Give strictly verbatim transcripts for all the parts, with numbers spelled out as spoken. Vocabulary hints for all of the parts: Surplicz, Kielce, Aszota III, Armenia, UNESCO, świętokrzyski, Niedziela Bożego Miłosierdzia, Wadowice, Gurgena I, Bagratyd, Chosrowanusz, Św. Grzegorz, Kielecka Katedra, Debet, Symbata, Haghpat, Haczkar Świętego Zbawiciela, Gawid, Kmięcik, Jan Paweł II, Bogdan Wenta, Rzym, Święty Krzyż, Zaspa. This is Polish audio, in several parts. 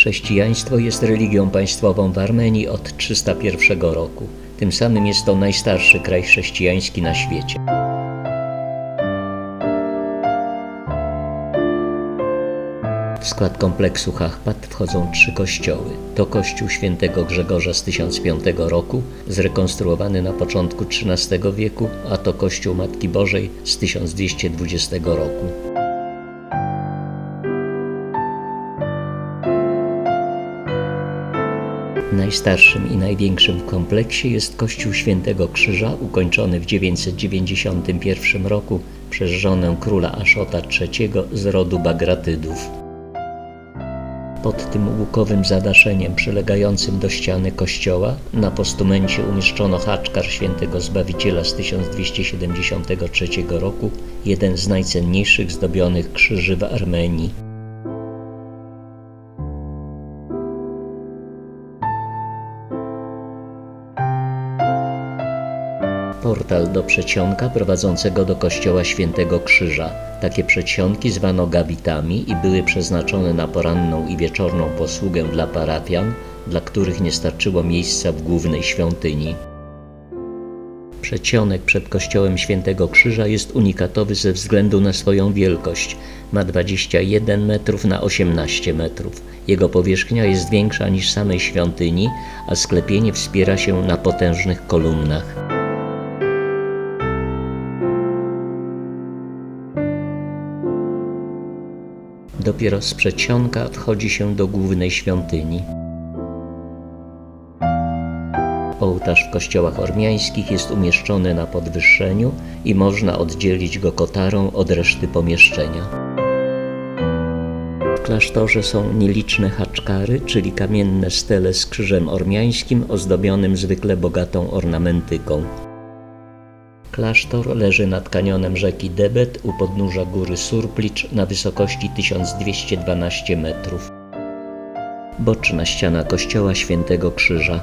Chrześcijaństwo jest religią państwową w Armenii od trzysta pierwszego roku. Tym samym jest to najstarszy kraj chrześcijański na świecie. W skład kompleksu Haghpat wchodzą trzy kościoły. To kościół świętego Grzegorza z tysiąc piątego roku, zrekonstruowany na początku trzynastego wieku, a to kościół Matki Bożej z tysiąc dwieście dwudziestego roku. Najstarszym i największym w kompleksie jest kościół Świętego Krzyża, ukończony w dziewięćset dziewięćdziesiątym pierwszym roku przez żonę króla Aszota trzeciego z rodu Bagratydów. Pod tym łukowym zadaszeniem przylegającym do ściany kościoła na postumencie umieszczono Haczkar Świętego Zbawiciela z tysiąc dwieście siedemdziesiątego trzeciego roku, jeden z najcenniejszych zdobionych krzyży w Armenii. Portal do przedsionka prowadzącego do kościoła Świętego Krzyża. Takie przedsionki zwano gawitami i były przeznaczone na poranną i wieczorną posługę dla parafian, dla których nie starczyło miejsca w głównej świątyni. Przedsionek przed kościołem Świętego Krzyża jest unikatowy ze względu na swoją wielkość. Ma dwadzieścia jeden metrów na osiemnaście metrów. Jego powierzchnia jest większa niż samej świątyni, a sklepienie wspiera się na potężnych kolumnach. Dopiero z przedsionka wchodzi się do głównej świątyni. Ołtarz w kościołach ormiańskich jest umieszczony na podwyższeniu i można oddzielić go kotarą od reszty pomieszczenia. W klasztorze są nieliczne haczkary, czyli kamienne stele z krzyżem ormiańskim ozdobionym zwykle bogatą ornamentyką. Klasztor leży nad kanionem rzeki Debet u podnóża góry Surplicz na wysokości tysiąc dwieście dwanaście metrów. Boczna ściana kościoła Świętego Krzyża.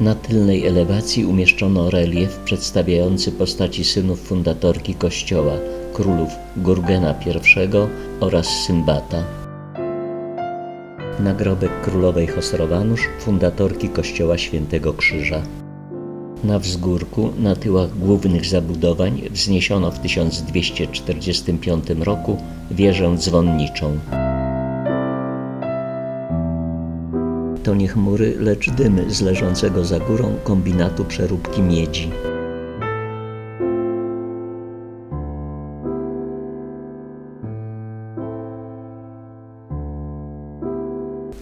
Na tylnej elewacji umieszczono relief przedstawiający postaci synów fundatorki kościoła, królów Gurgena I oraz Symbata. Nagrobek królowej Chosrowanusz, fundatorki kościoła Świętego Krzyża. Na wzgórku, na tyłach głównych zabudowań, wzniesiono w tysiąc dwieście czterdziestym piątym roku wieżę dzwonniczą. To nie chmury, lecz dymy z leżącego za górą kombinatu przeróbki miedzi.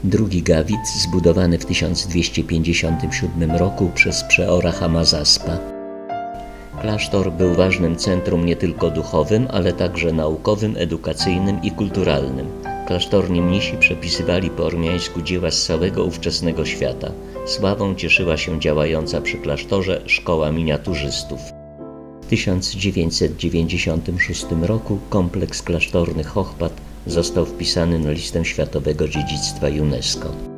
Drugi Gawid, zbudowany w tysiąc dwieście pięćdziesiątym siódmym roku przez przeora Zaspa. Klasztor był ważnym centrum nie tylko duchowym, ale także naukowym, edukacyjnym i kulturalnym. Klasztorni mnisi przepisywali po ormiańsku dzieła z całego ówczesnego świata. Sławą cieszyła się działająca przy klasztorze szkoła miniaturzystów. W tysiąc dziewięćset dziewięćdziesiątym szóstym roku kompleks klasztorny Haghpat został wpisany na listę Światowego Dziedzictwa UNESCO.